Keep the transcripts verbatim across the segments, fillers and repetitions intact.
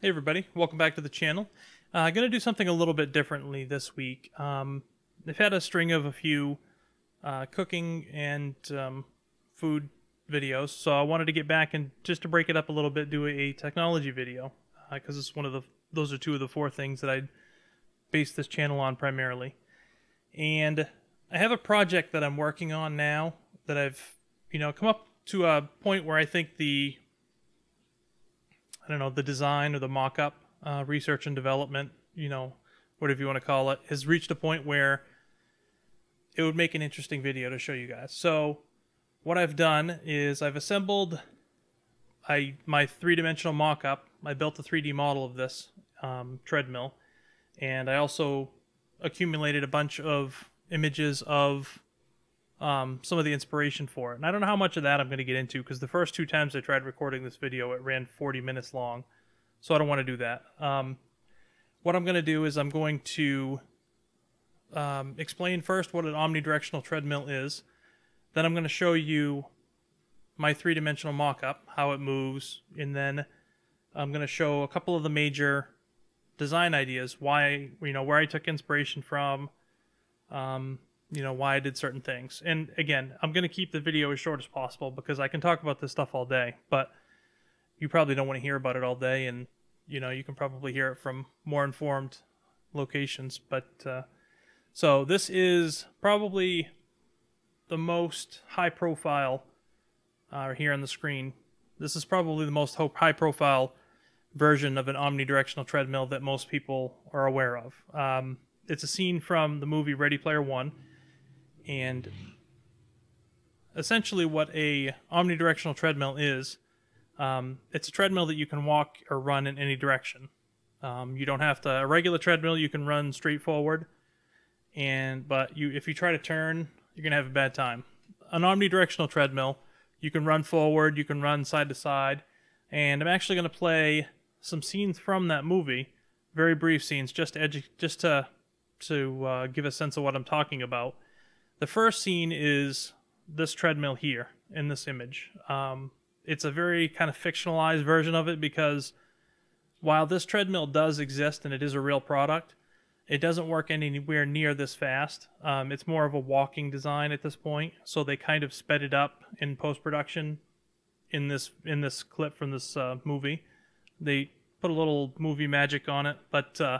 Hey everybody, welcome back to the channel. I'm uh, going to do something a little bit differently this week. Um, I've had a string of a few uh, cooking and um, food videos, so I wanted to get back and just to break it up a little bit, do a technology video, because uh, it's one of the those are two of the four things that I base this channel on primarily. And I have a project that I'm working on now that I've you know come up to a point where I think the I don't know, the design or the mock-up, uh, research and development, you know, whatever you want to call it, has reached a point where it would make an interesting video to show you guys. So what I've done is I've assembled I, my three-dimensional mock-up. I built a three D model of this um, treadmill, and I also accumulated a bunch of images of Um, some of the inspiration for it. And I don't know how much of that I'm going to get into, because the first two times I tried recording this video it ran forty minutes long, so I don't want to do that. Um, what I'm going to do is I'm going to um, explain first what an omnidirectional treadmill is, then I'm going to show you my three-dimensional mock-up, how it moves, and then I'm going to show a couple of the major design ideas, why, you know, where I took inspiration from, um, you know, why I did certain things. And again, I'm going to keep the video as short as possible because I can talk about this stuff all day, but you probably don't want to hear about it all day, and you know, you can probably hear it from more informed locations. But uh, so this is probably the most high profile uh, here on the screen. This is probably the most high profile version of an omnidirectional treadmill that most people are aware of. Um, it's a scene from the movie Ready Player One. And essentially what a omnidirectional treadmill is, um, it's a treadmill that you can walk or run in any direction. Um, you don't have to, a regular treadmill you can run straight forward, and but you if you try to turn, you're going to have a bad time. An omnidirectional treadmill, you can run forward, you can run side to side, and I'm actually going to play some scenes from that movie, very brief scenes, just to, edu just to, to uh, give a sense of what I'm talking about. The first scene is this treadmill here in this image. Um, it's a very kind of fictionalized version of it, because while this treadmill does exist and it is a real product, it doesn't work anywhere near this fast. Um, it's more of a walking design at this point, so they kind of sped it up in post-production in this in this clip from this uh, movie. They put a little movie magic on it, but uh,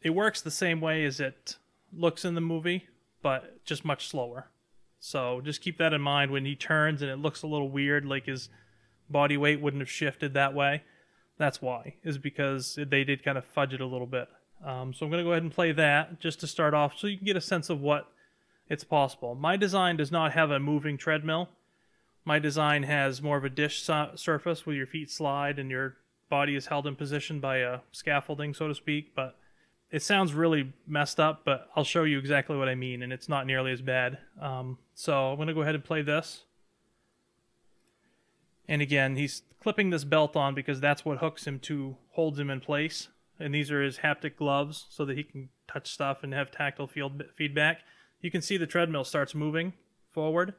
it works the same way as it looks in the movie, but just much slower. So just keep that in mind when he turns and it looks a little weird, like his body weight wouldn't have shifted that way. That's why, is because they did kind of fudge it a little bit. Um, so I'm going to go ahead and play that just to start off so you can get a sense of what it's possible. My design does not have a moving treadmill. My design has more of a dish su- surface where your feet slide and your body is held in position by a scaffolding, so to speak, but it sounds really messed up, but I'll show you exactly what I mean, and it's not nearly as bad. Um, so I'm going to go ahead and play this. And again, he's clipping this belt on because that's what hooks him to, holds him in place. And these are his haptic gloves so that he can touch stuff and have tactile field feedback. You can see the treadmill starts moving forward.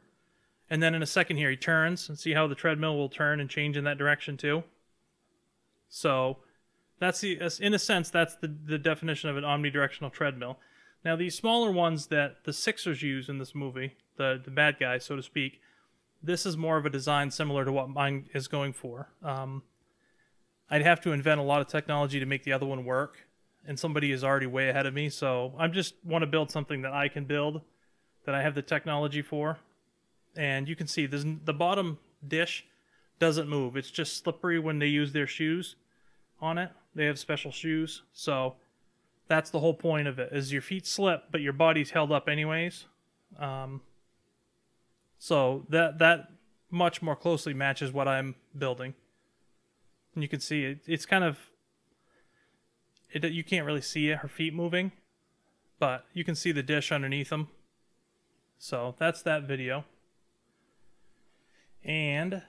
And then in a second here, he turns, and see how the treadmill will turn and change in that direction too. So that's the, in a sense, that's the, the definition of an omnidirectional treadmill. Now, these smaller ones that the Sixers use in this movie, the, the bad guys, so to speak, this is more of a design similar to what mine is going for. Um, I'd have to invent a lot of technology to make the other one work, and somebody is already way ahead of me, so I just want to build something that I can build, that I have the technology for. And you can see this, the bottom dish doesn't move. It's just slippery when they use their shoes on it. They have special shoes, so that's the whole point of it, is your feet slip but your body's held up anyways. Um, so that that much more closely matches what I'm building, and you can see it, it's kind of it, you can't really see it, her feet moving, but you can see the dish underneath them. So that's that video, and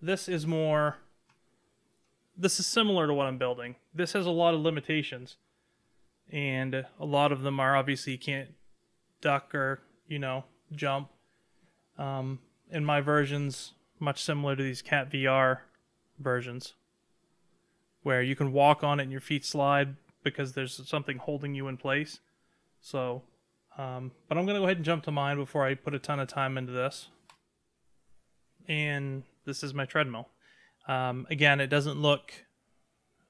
this is more This is similar to what I'm building. This has a lot of limitations, and a lot of them are obviously you can't duck or, you know, jump. Um, and my version's much similar to these Cat V R versions. where you can walk on it and your feet slide because there's something holding you in place. So, um, but I'm going to go ahead and jump to mine before I put a ton of time into this. And this is my treadmill. Um, again, it doesn't look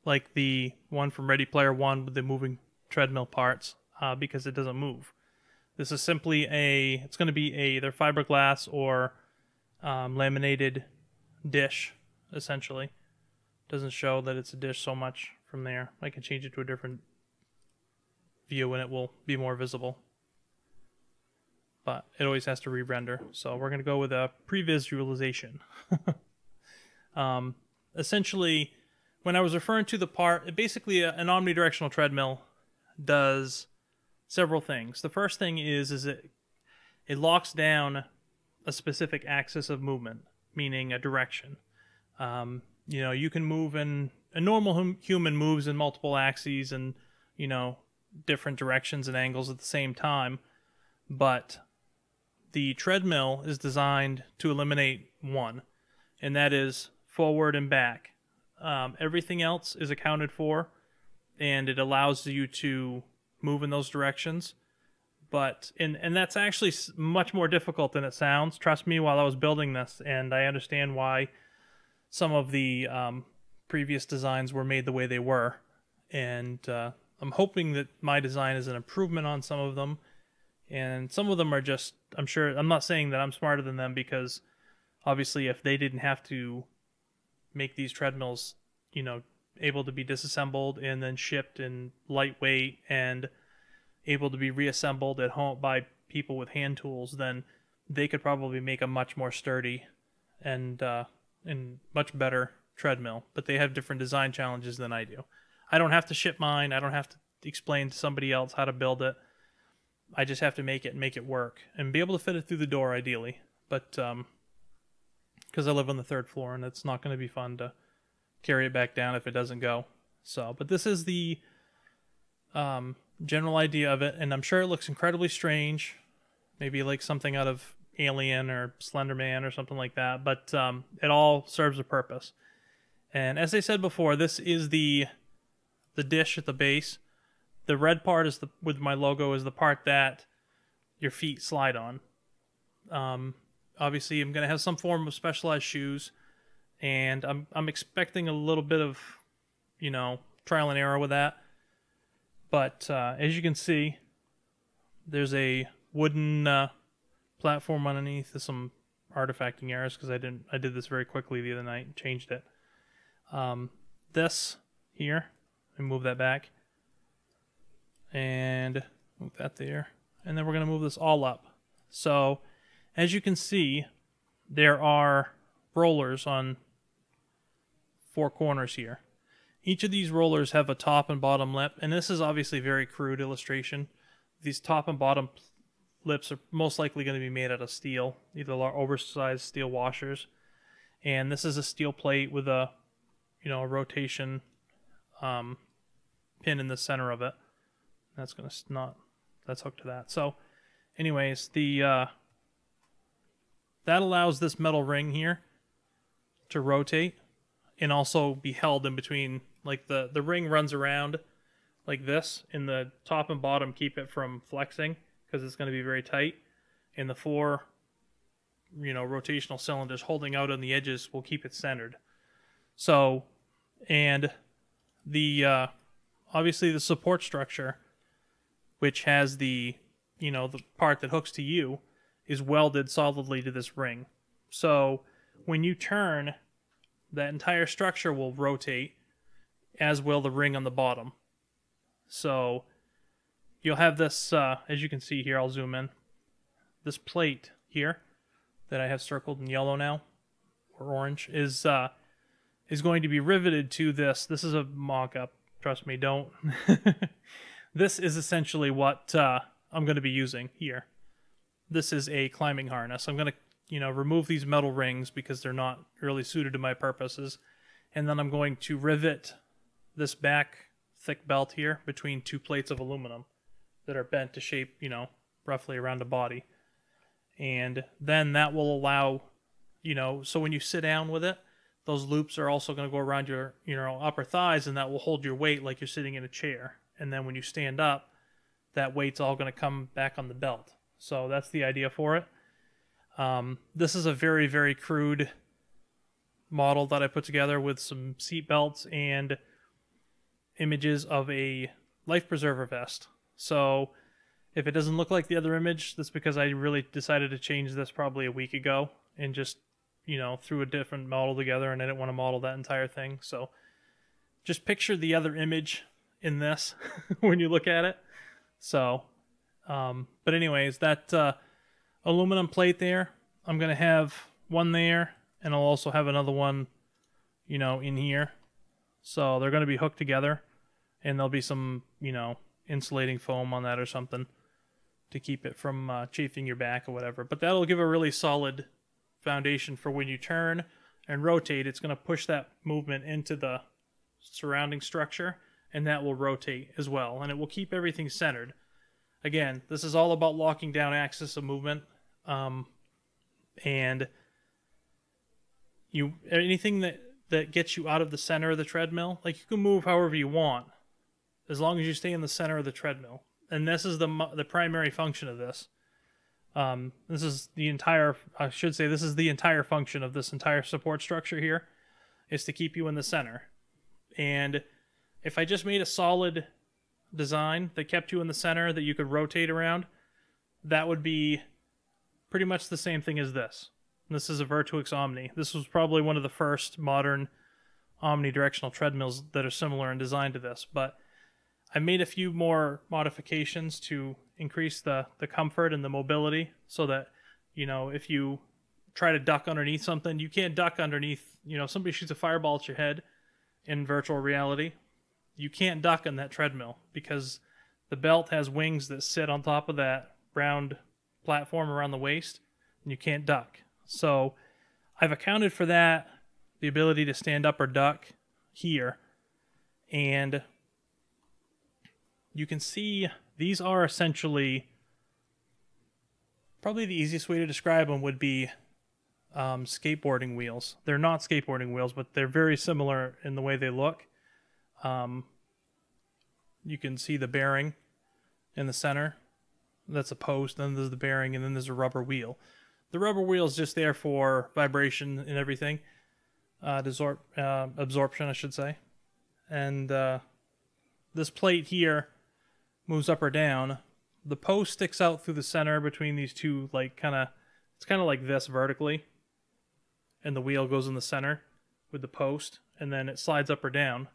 like the one from Ready Player One with the moving treadmill parts uh, because it doesn't move. This is simply a, it's going to be a, either fiberglass or um, laminated dish, essentially. Doesn't show that it's a dish so much from there. I can change it to a different view and it will be more visible. But it always has to re-render. So we're going to go with a pre-visualization. um, essentially, when I was referring to the part, basically an omnidirectional treadmill does several things. The first thing is, is it, it locks down a specific axis of movement, meaning a direction. Um, you know, you can move in, a normal hum, human moves in multiple axes and, you know, different directions and angles at the same time. But the treadmill is designed to eliminate one, and that is forward and back. Um, everything else is accounted for, and it allows you to move in those directions. But and, and that's actually much more difficult than it sounds. Trust me, while I was building this, and I understand why some of the um, previous designs were made the way they were. And uh, I'm hoping that my design is an improvement on some of them. And some of them are just, I'm sure, I'm not saying that I'm smarter than them, because obviously if they didn't have to make these treadmills, you know, able to be disassembled and then shipped and lightweight and able to be reassembled at home by people with hand tools, then they could probably make a much more sturdy and, uh, and much better treadmill. But they have different design challenges than I do. I don't have to ship mine. I don't have to explain to somebody else how to build it. I just have to make it and make it work and be able to fit it through the door, ideally. But um, because I live on the third floor, and it's not going to be fun to carry it back down if it doesn't go. So, but this is the um, general idea of it, and I'm sure it looks incredibly strange, maybe like something out of Alien or Slender Man or something like that. But um, it all serves a purpose. And as I said before, this is the the dish at the base. The red part is the with my logo is the part that your feet slide on. Um, obviously, I'm going to have some form of specialized shoes, and I'm I'm expecting a little bit of, you know, trial and error with that. But uh, as you can see, there's a wooden uh, platform underneath. There's some artifacting errors because I didn't I did this very quickly the other night and changed it. Um, this here, and move that back. And move that there, and then we're going to move this all up. So as you can see, there are rollers on four corners here. Each of these rollers have a top and bottom lip, and this is obviously very crude illustration. These top and bottom lips are most likely going to be made out of steel, either oversized steel washers, and this is a steel plate with a, you know, a rotation um, pin in the center of it. That's gonna not. That's hooked to that. So, anyways, the uh, that allows this metal ring here to rotate and also be held in between. Like the the ring runs around like this, and the top and bottom keep it from flexing because it's going to be very tight. And the four, you know, rotational cylinders holding out on the edges will keep it centered. So, and the uh, obviously the support structure, which has the, you know, the part that hooks to you, is welded solidly to this ring. So when you turn, that entire structure will rotate, as will the ring on the bottom. So you'll have this, uh, as you can see here, I'll zoom in, this plate here that I have circled in yellow now, or orange, is, uh, is going to be riveted to this. This is a mock-up, trust me, don't. This is essentially what uh, I'm going to be using here. This is a climbing harness. I'm going to, you know, remove these metal rings because they're not really suited to my purposes. And then I'm going to rivet this back thick belt here between two plates of aluminum that are bent to shape, you know, roughly around a body. And then that will allow, you know, so when you sit down with it, Those loops are also going to go around your, you know, upper thighs, and that will hold your weight like you're sitting in a chair. And then when you stand up, that weight's all going to come back on the belt. So that's the idea for it. Um, this is a very, very crude model that I put together with some seat belts and images of a life preserver vest. So if it doesn't look like the other image, that's because I really decided to change this probably a week ago and just, you know, threw a different model together, and I didn't want to model that entire thing. So just picture the other image in this when you look at it. So, um, but anyways, that uh, aluminum plate there, I'm going to have one there, and I'll also have another one, you know, in here. So they're going to be hooked together, and there'll be some, you know, insulating foam on that or something to keep it from uh, chafing your back or whatever. But that'll give a really solid foundation for when you turn and rotate. It's going to push that movement into the surrounding structure, and that will rotate as well, and it will keep everything centered. Again, this is all about locking down axis of movement, um, and you anything that that gets you out of the center of the treadmill, like you can move however you want as long as you stay in the center of the treadmill. And this is the the primary function of this. Um, this is the entire, I should say, this is the entire function of this entire support structure here, is to keep you in the center. And if I just made a solid design that kept you in the center that you could rotate around, that would be pretty much the same thing as this. And this is a Virtuix Omni. This was probably one of the first modern omnidirectional treadmills that are similar in design to this, but I made a few more modifications to increase the, the comfort and the mobility, so that, you know, if you try to duck underneath something, you can't duck underneath, you know, somebody shoots a fireball at your head in virtual reality. You can't duck on that treadmill because the belt has wings that sit on top of that round platform around the waist, and you can't duck. So I've accounted for that, the ability to stand up or duck here. And you can see these are essentially, probably the easiest way to describe them would be um, skateboarding wheels. They're not skateboarding wheels, but they're very similar in the way they look. Um, you can see the bearing in the center. That's a post, then there's the bearing, and then there's a rubber wheel. The rubber wheel is just there for vibration and everything. Uh, desorb uh, absorption, I should say. And uh, this plate here moves up or down. The post sticks out through the center between these two, like kind of, it's kind of like this vertically. And the wheel goes in the center with the post, and then it slides up or down.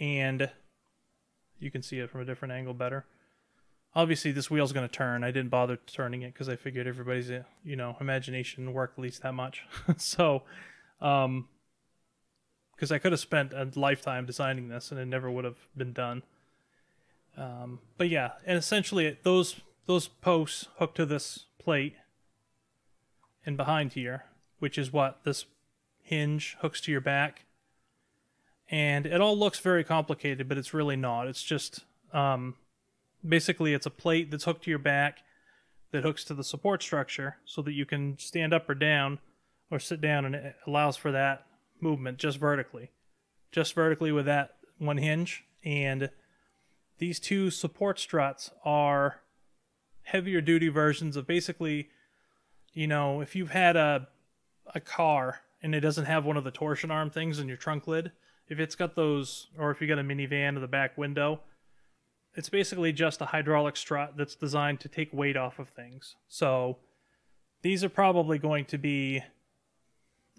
And you can see it from a different angle better. Obviously, this wheel's going to turn. I didn't bother turning it because I figured everybody's, you know, imagination worked at least that much. So, um, because I could have spent a lifetime designing this and it never would have been done. Um, but yeah, and essentially it, those those posts hook to this plate and behind here, which is what this hinge hooks to your back. And it all looks very complicated, but it's really not. It's just, um, basically it's a plate that's hooked to your back that hooks to the support structure so that you can stand up or down or sit down, and it allows for that movement just vertically. Just vertically with that one hinge. And these two support struts are heavier duty versions of basically, you know, if you've had a a car and it doesn't have one of the torsion arm things in your trunk lid, if it's got those, or if you got a minivan in the back window, it's basically just a hydraulic strut that's designed to take weight off of things. So these are probably going to be,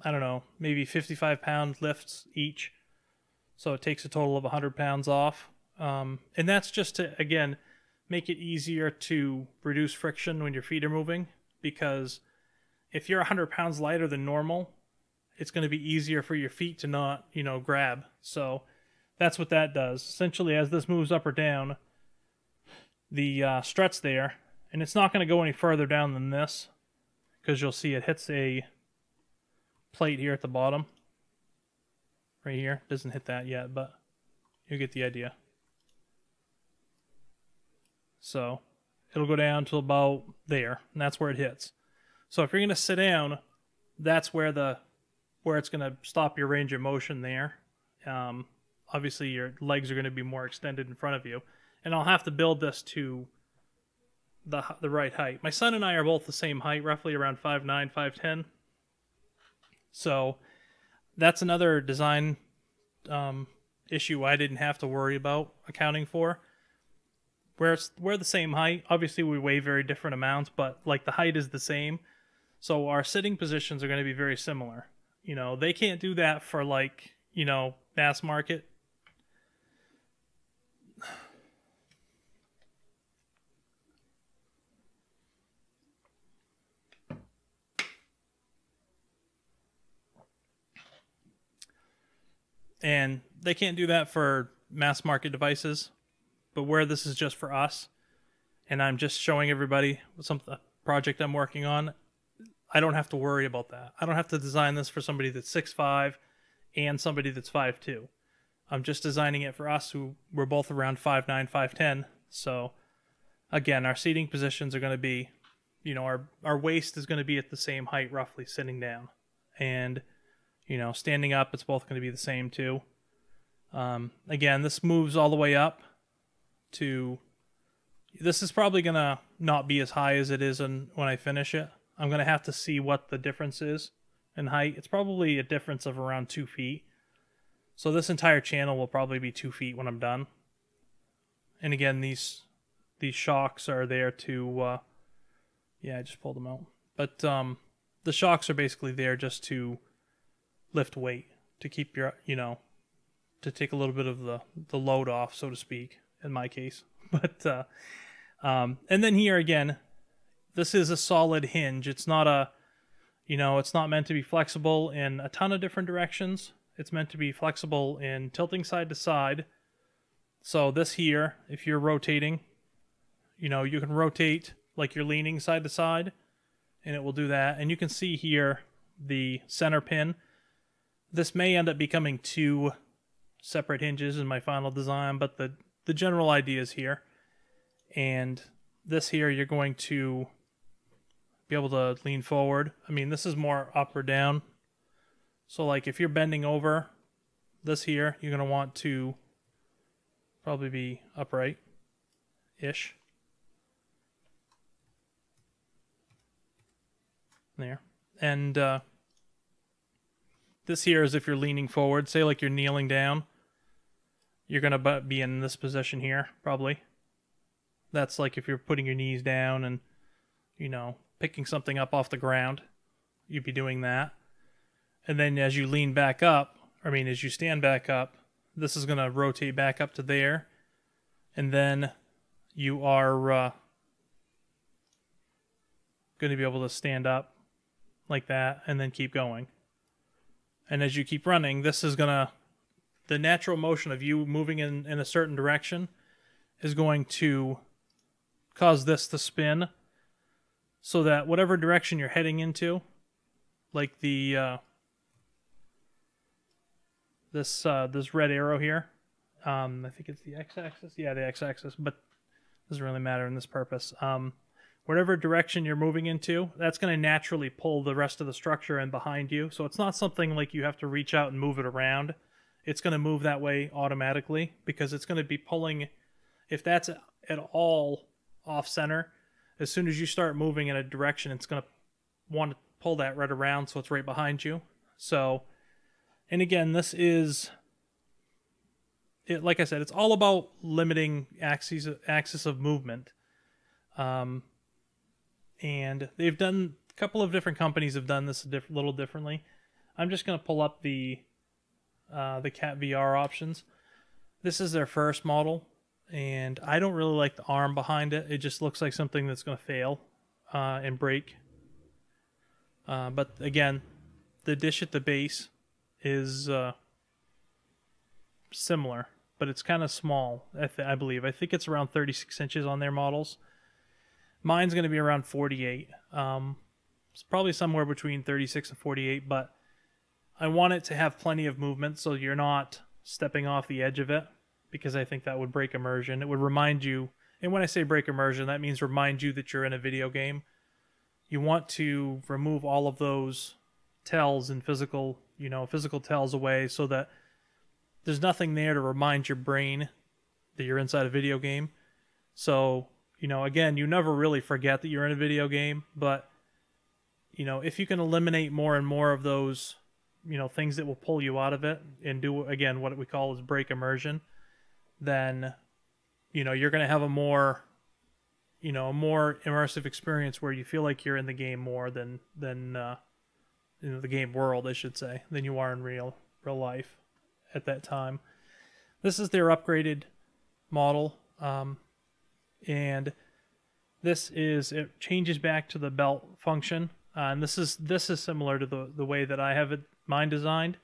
I don't know, maybe fifty-five pound lifts each. So it takes a total of one hundred pounds off. Um, and that's just to, again, make it easier to reduce friction when your feet are moving, because if you're one hundred pounds lighter than normal, it's going to be easier for your feet to not, you know, grab. So that's what that does. Essentially, as this moves up or down, the uh, struts there, and it's not going to go any further down than this, because you'll see it hits a plate here at the bottom. Right here. Doesn't hit that yet, but you get the idea. So it'll go down to about there, and that's where it hits. So if you're going to sit down, that's where the where it's going to stop your range of motion there. Um, obviously, your legs are going to be more extended in front of you. And I'll have to build this to the the right height. My son and I are both the same height, roughly around five nine, five ten. So that's another design um, issue I didn't have to worry about accounting for. Where it's, we're the same height. Obviously, we weigh very different amounts, but like the height is the same. So our sitting positions are going to be very similar. You know, they can't do that for like, you know, mass market. And they can't do that for mass market devices. But where this is just for us, and I'm just showing everybody some project I'm working on, I don't have to worry about that. I don't have to design this for somebody that's six five and somebody that's five two. I'm just designing it for us, who we're both around five nine, five ten. So again, our seating positions are going to be, you know, our, our waist is going to be at the same height roughly sitting down. And, you know, standing up, it's both going to be the same too. Um, again, this moves all the way up. To this is probably gonna not be as high as it is in, when I finish it. I'm gonna have to see what the difference is in height. It's probably a difference of around two feet. So this entire channel will probably be two feet when I'm done. And again, these these shocks are there to uh, yeah, I just pulled them out. But um, the shocks are basically there just to lift weight, to keep your, you know, to take a little bit of the the load off, so to speak. In my case, but uh, um, and then here again, this is a solid hinge. It's not a, you know, it's not meant to be flexible in a ton of different directions. It's meant to be flexible in tilting side to side. So this here, if you're rotating, you know, you can rotate like you're leaning side to side, and it will do that. And you can see here the center pin. This may end up becoming two separate hinges in my final design, but the The general idea is here. And this here, you're going to be able to lean forward. I mean, this is more up or down. So like if you're bending over this here, you're going to want to probably be upright-ish. There. And uh, this here is if you're leaning forward, say like you're kneeling down. You're going to be in this position here, probably. That's like if you're putting your knees down and, you know, picking something up off the ground, you'd be doing that. And then as you lean back up, I mean, as you stand back up, this is going to rotate back up to there. And then you are uh, going to be able to stand up like that and then keep going. And as you keep running, this is going to... The natural motion of you moving in, in a certain direction is going to cause this to spin so that whatever direction you're heading into, like the uh, this uh, this red arrow here, um, I think it's the x-axis. Yeah, the x-axis, but it doesn't really matter in this purpose. Um, whatever direction you're moving into, that's going to naturally pull the rest of the structure in behind you. So it's not something like you have to reach out and move it around. It's going to move that way automatically because it's going to be pulling, if that's at all off center, as soon as you start moving in a direction, it's going to want to pull that right around so it's right behind you. So, and again, this is, it, like I said, it's all about limiting axes, axis of movement. Um, and they've done, a couple of different companies have done this a diff- little differently. I'm just going to pull up the Uh, the Cat V R options. This is their first model, and I don't really like the arm behind it. It just looks like something that's going to fail uh, and break. Uh, but again, the dish at the base is uh, similar, but it's kind of small, I, th I believe. I think it's around thirty-six inches on their models. Mine's going to be around forty-eight. Um, it's probably somewhere between thirty-six and forty-eight, but I want it to have plenty of movement so you're not stepping off the edge of it, because I think that would break immersion. It would remind you, and when I say break immersion, that means remind you that you're in a video game. You want to remove all of those tells in physical you know, physical tells away so that there's nothing there to remind your brain that you're inside a video game. So, you know, again, you never really forget that you're in a video game, but, you know, if you can eliminate more and more of those, you know, things that will pull you out of it and do, again, what we call is break immersion, then, you know, you're going to have a more, you know, a more immersive experience where you feel like you're in the game more than, than uh, you know, the game world, I should say, than you are in real, real life at that time. This is their upgraded model. Um, and this is, it changes back to the belt function. Uh, and this is, this is similar to the, the way that I have it, mine designed.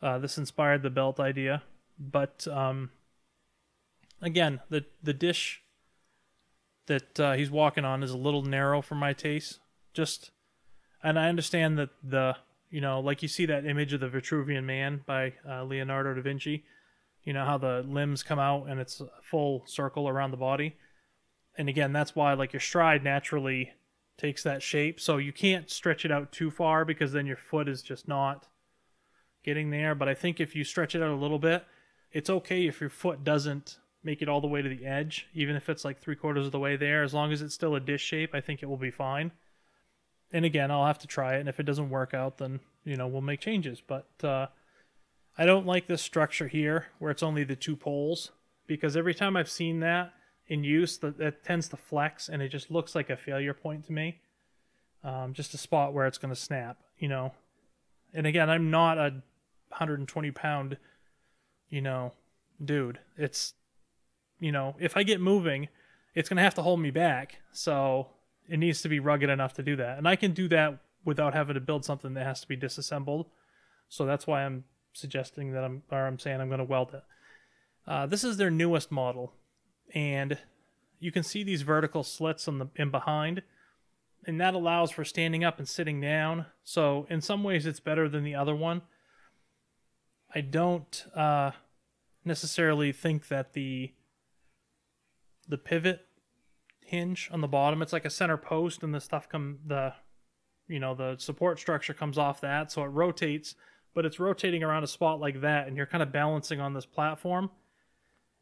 Uh, this inspired the belt idea, but, um, again, the, the dish that uh, he's walking on is a little narrow for my taste. Just, and I understand that the, you know, like you see that image of the Vitruvian Man by uh, Leonardo da Vinci, you know, how the limbs come out and it's a full circle around the body. And again, that's why like your stride naturally takes that shape. So you can't stretch it out too far because then your foot is just not getting there. But I think if you stretch it out a little bit, it's okay if your foot doesn't make it all the way to the edge, even if it's like three quarters of the way there. As long as it's still a dish shape, I think it will be fine. And again, I'll have to try it, and if it doesn't work out, then, you know, we'll make changes. But uh, I don't like this structure here where it's only the two poles, because every time I've seen that in use, that, that tends to flex, and it just looks like a failure point to me. Um, just a spot where it's going to snap, you know. And again, I'm not a one hundred twenty pound, you know, dude. It's, you know, if I get moving, it's going to have to hold me back. So it needs to be rugged enough to do that. And I can do that without having to build something that has to be disassembled. So that's why I'm suggesting that I'm, or I'm saying I'm going to weld it. Uh, this is their newest model. And you can see these vertical slits on the, in behind. And that allows for standing up and sitting down. So in some ways it's better than the other one. I don't uh, necessarily think that the the pivot hinge on the bottom, it's like a center post, and the stuff come the you know the support structure comes off that, so it rotates, but it's rotating around a spot like that, and you're kind of balancing on this platform,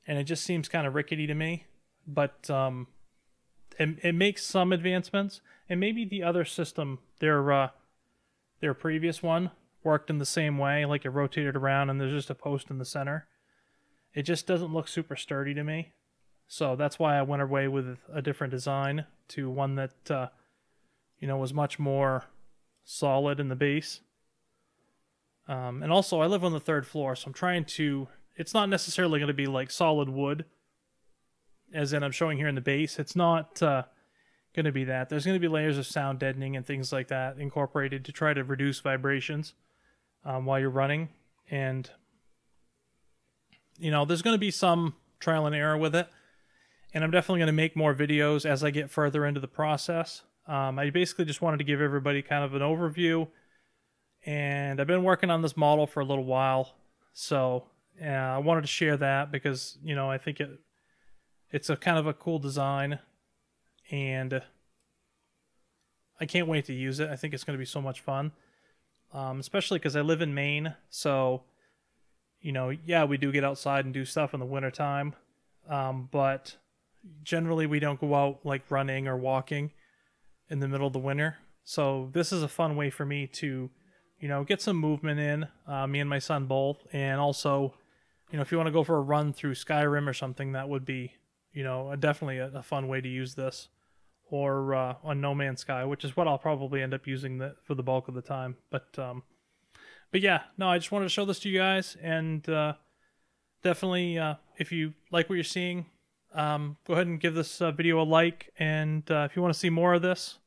and it just seems kind of rickety to me. But um it, it makes some advancements, and maybe the other system, their uh their previous one, worked in the same way, like it rotated around and there's just a post in the center. It just doesn't look super sturdy to me. So that's why I went away with a different design to one that, uh, you know, was much more solid in the base. Um, and also, I live on the third floor, so I'm trying to... It's not necessarily going to be like solid wood, as in I'm showing here in the base. It's not uh, going to be that. There's going to be layers of sound deadening and things like that incorporated to try to reduce vibrations um, while you're running. And, you know, there's going to be some trial and error with it. And I'm definitely going to make more videos as I get further into the process. Um, I basically just wanted to give everybody kind of an overview. And I've been working on this model for a little while. So uh, I wanted to share that because, you know, I think it it's a kind of a cool design. And I can't wait to use it. I think it's going to be so much fun. Um, especially because I live in Maine. So, you know, yeah, we do get outside and do stuff in the wintertime. Um, but... generally we don't go out like running or walking in the middle of the winter, so this is a fun way for me to, you know, get some movement in, uh, me and my son both. And also, you know, if you want to go for a run through Skyrim or something, that would be, you know, a, definitely a, a fun way to use this, or uh, on No Man's Sky, which is what I'll probably end up using the, for the bulk of the time. But um but yeah, no, I just wanted to show this to you guys, and uh definitely uh if you like what you're seeing, Um, go ahead and give this uh, video a like, and uh, if you want to see more of this,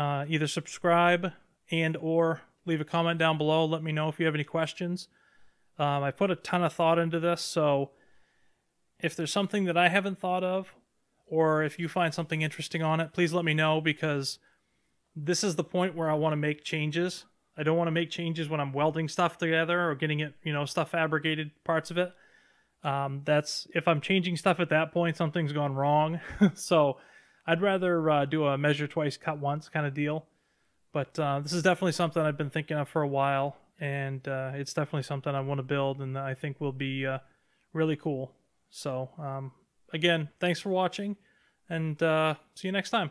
uh, either subscribe and or leave a comment down below. Let me know if you have any questions. Um, I put a ton of thought into this, so if there's something that I haven't thought of, or if you find something interesting on it, please let me know, because this is the point where I want to make changes. I don't want to make changes when I'm welding stuff together or getting it, you know, stuff fabricated, parts of it. Um, that's if I'm changing stuff at that point, something's gone wrong. So I'd rather uh, do a measure twice, cut once kind of deal. But uh, this is definitely something I've been thinking of for a while, and uh, it's definitely something I want to build, and I think will be uh, really cool. So um, again, thanks for watching, and uh, see you next time.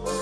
What?